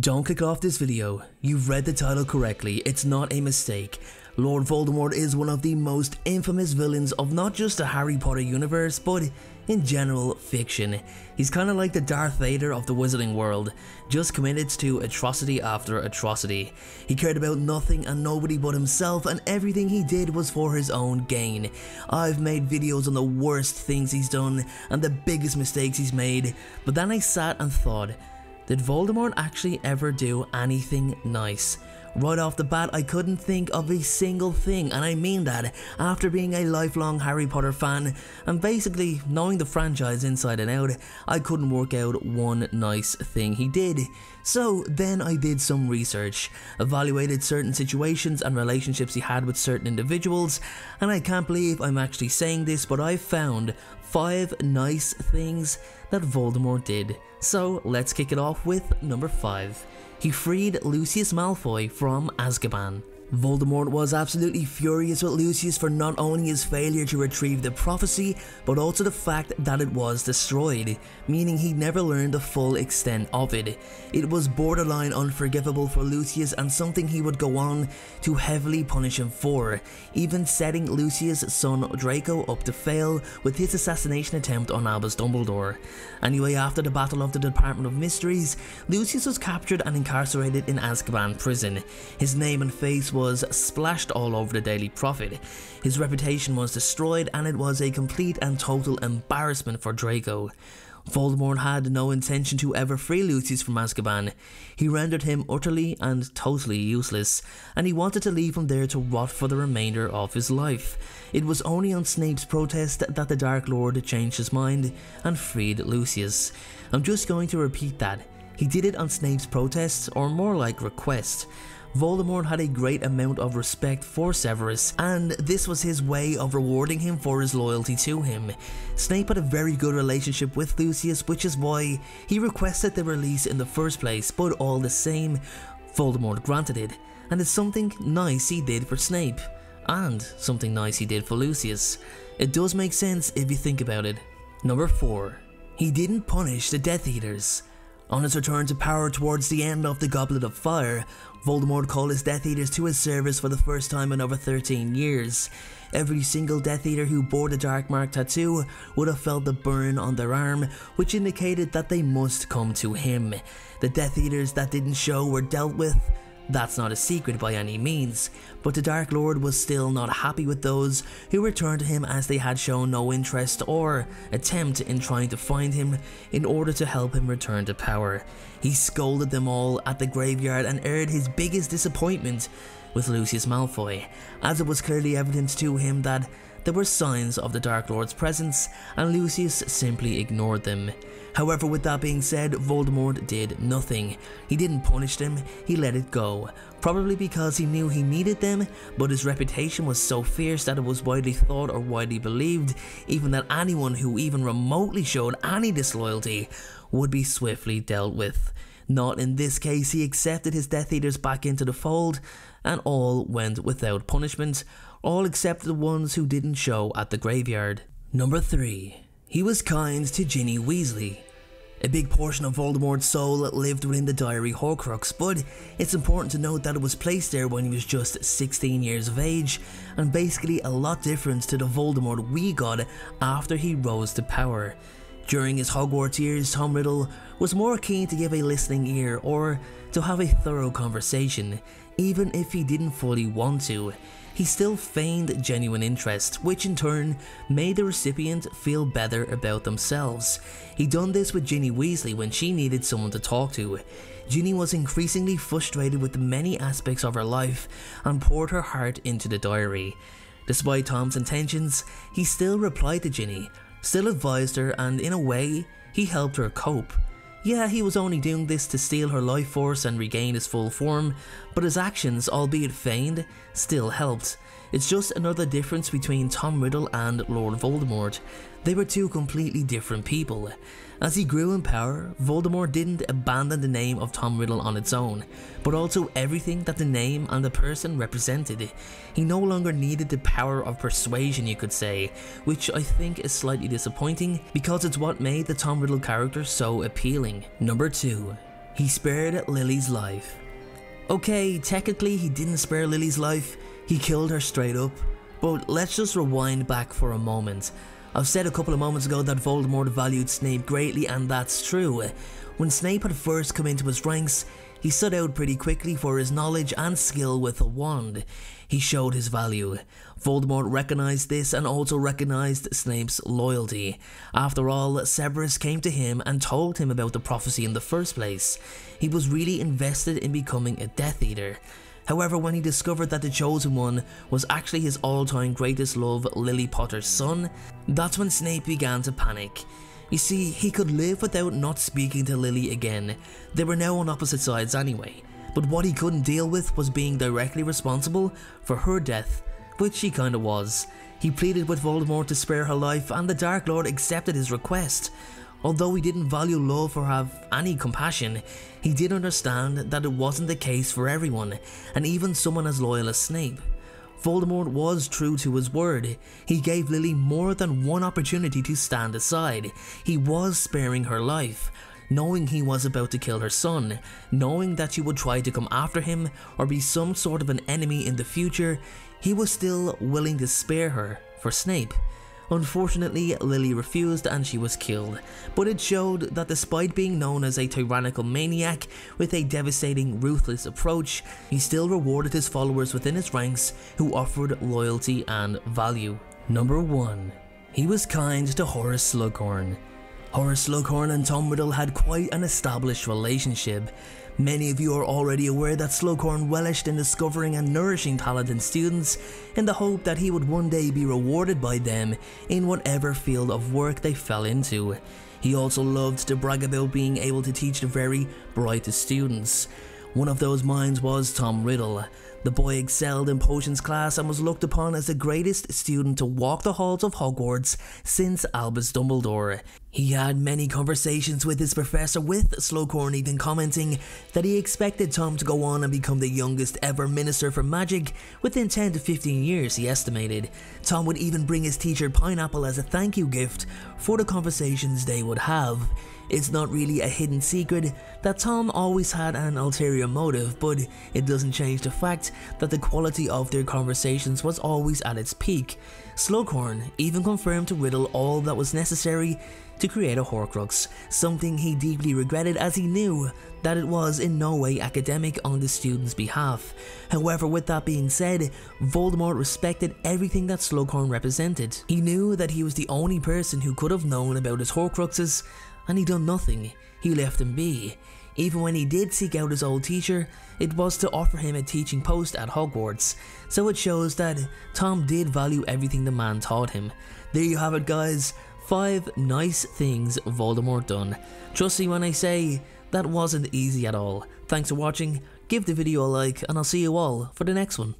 Don't click off this video. You've read the title correctly, it's not a mistake. Lord Voldemort is one of the most infamous villains of not just the Harry Potter universe, but in general fiction. He's kind of like the Darth Vader of the Wizarding World, just committed to atrocity after atrocity. He cared about nothing and nobody but himself, and everything he did was for his own gain. I've made videos on the worst things he's done and the biggest mistakes he's made, but then I sat and thought, did Voldemort actually ever do anything nice? Right off the bat, I couldn't think of a single thing, and I mean that after being a lifelong Harry Potter fan and basically knowing the franchise inside and out, I couldn't work out one nice thing he did. So then I did some research, evaluated certain situations and relationships he had with certain individuals, and I can't believe I'm actually saying this, but I found 5 nice things that Voldemort did. So let's kick it off with number 5. He freed Lucius Malfoy from Azkaban. Voldemort was absolutely furious with Lucius for not only his failure to retrieve the prophecy, but also the fact that it was destroyed, meaning he never learned the full extent of it. It was borderline unforgivable for Lucius and something he would go on to heavily punish him for, even setting Lucius' son Draco up to fail with his assassination attempt on Albus Dumbledore. Anyway, after the Battle of the Department of Mysteries, Lucius was captured and incarcerated in Azkaban prison. His name and face was splashed all over the Daily Prophet. His reputation was destroyed, and it was a complete and total embarrassment for Draco. Voldemort had no intention to ever free Lucius from Azkaban. He rendered him utterly and totally useless, and he wanted to leave him there to rot for the remainder of his life. It was only on Snape's protest that the Dark Lord changed his mind and freed Lucius. I'm just going to repeat that. He did it on Snape's protest, or more like request. Voldemort had a great amount of respect for Severus, and this was his way of rewarding him for his loyalty to him. Snape had a very good relationship with Lucius, which is why he requested the release in the first place, but all the same, Voldemort granted it, and it's something nice he did for Snape, and something nice he did for Lucius. It does make sense if you think about it. Number 4. He didn't punish the Death Eaters. On his return to power towards the end of the Goblet of Fire, Voldemort called his Death Eaters to his service for the first time in over 13 years. Every single Death Eater who bore the Dark Mark tattoo would have felt the burn on their arm, which indicated that they must come to him. The Death Eaters that didn't show were dealt with. That's not a secret by any means, but the Dark Lord was still not happy with those who returned to him, as they had shown no interest or attempt in trying to find him in order to help him return to power. He scolded them all at the graveyard and aired his biggest disappointment with Lucius Malfoy, as it was clearly evident to him that there were signs of the Dark Lord's presence, and Lucius simply ignored them. However, with that being said, Voldemort did nothing. He didn't punish them, he let it go. Probably because he knew he needed them, but his reputation was so fierce that it was widely thought or widely believed even that anyone who even remotely showed any disloyalty would be swiftly dealt with. Not in this case. He accepted his Death Eaters back into the fold, and all went without punishment, all except the ones who didn't show at the graveyard. Number 3. He was kind to Ginny Weasley. A big portion of Voldemort's soul lived within the diary Horcrux, but it's important to note that it was placed there when he was just 16 years of age, and basically a lot different to the Voldemort we got after he rose to power. During his Hogwarts years, Tom Riddle was more keen to give a listening ear or to have a thorough conversation, even if he didn't fully want to. He still feigned genuine interest, which in turn made the recipient feel better about themselves. He done this with Ginny Weasley when she needed someone to talk to. Ginny was increasingly frustrated with the many aspects of her life and poured her heart into the diary. Despite Tom's intentions, he still replied to Ginny, still advised her, and in a way, he helped her cope. Yeah, he was only doing this to steal her life force and regain his full form, but his actions, albeit feigned, still helped. It's just another difference between Tom Riddle and Lord Voldemort. They were two completely different people. As he grew in power, Voldemort didn't abandon the name of Tom Riddle on its own, but also everything that the name and the person represented. He no longer needed the power of persuasion, you could say, which I think is slightly disappointing because it's what made the Tom Riddle character so appealing. Number 2. He spared Lily's life. Okay, technically he didn't spare Lily's life, he killed her straight up, but let's just rewind back for a moment. I've said a couple of moments ago that Voldemort valued Snape greatly, and that's true. When Snape had first come into his ranks, he stood out pretty quickly for his knowledge and skill with a wand. He showed his value. Voldemort recognised this and also recognised Snape's loyalty. After all, Severus came to him and told him about the prophecy in the first place. He was really invested in becoming a Death Eater. However, when he discovered that the Chosen One was actually his all-time greatest love, Lily Potter's son, that's when Snape began to panic. You see, he could live without not speaking to Lily again. They were now on opposite sides anyway. But what he couldn't deal with was being directly responsible for her death, which he kinda was. He pleaded with Voldemort to spare her life, and the Dark Lord accepted his request. Although he didn't value love or have any compassion, he did understand that it wasn't the case for everyone, and even someone as loyal as Snape. Voldemort was true to his word. He gave Lily more than one opportunity to stand aside. He was sparing her life, knowing he was about to kill her son, knowing that she would try to come after him or be some sort of an enemy in the future. He was still willing to spare her for Snape. Unfortunately, Lily refused and she was killed, but it showed that despite being known as a tyrannical maniac with a devastating, ruthless approach, he still rewarded his followers within his ranks who offered loyalty and value. Number 1. He was kind to Horace Slughorn. Horace Slughorn and Tom Riddle had quite an established relationship. Many of you are already aware that Slughorn relished in discovering and nourishing talent in students in the hope that he would one day be rewarded by them in whatever field of work they fell into. He also loved to brag about being able to teach the very brightest students. One of those minds was Tom Riddle. The boy excelled in potions class and was looked upon as the greatest student to walk the halls of Hogwarts since Albus Dumbledore. He had many conversations with his professor, with Slughorn even commenting that he expected Tom to go on and become the youngest ever Minister for Magic within 10 to 15 years, he estimated. Tom would even bring his teacher Pineapple as a thank you gift for the conversations they would have. It's not really a hidden secret that Tom always had an ulterior motive, but it doesn't change the fact that the quality of their conversations was always at its peak. Slughorn even confirmed to Riddle all that was necessary to create a Horcrux, something he deeply regretted as he knew that it was in no way academic on the students' behalf. However, with that being said, Voldemort respected everything that Slughorn represented. He knew that he was the only person who could have known about his Horcruxes, and he done nothing. He left him be. Even when he did seek out his old teacher, it was to offer him a teaching post at Hogwarts, so it shows that Tom did value everything the man taught him. There you have it, guys. 5 nice things Voldemort done. Trust me when I say that wasn't easy at all. Thanks for watching, give the video a like, and I'll see you all for the next one.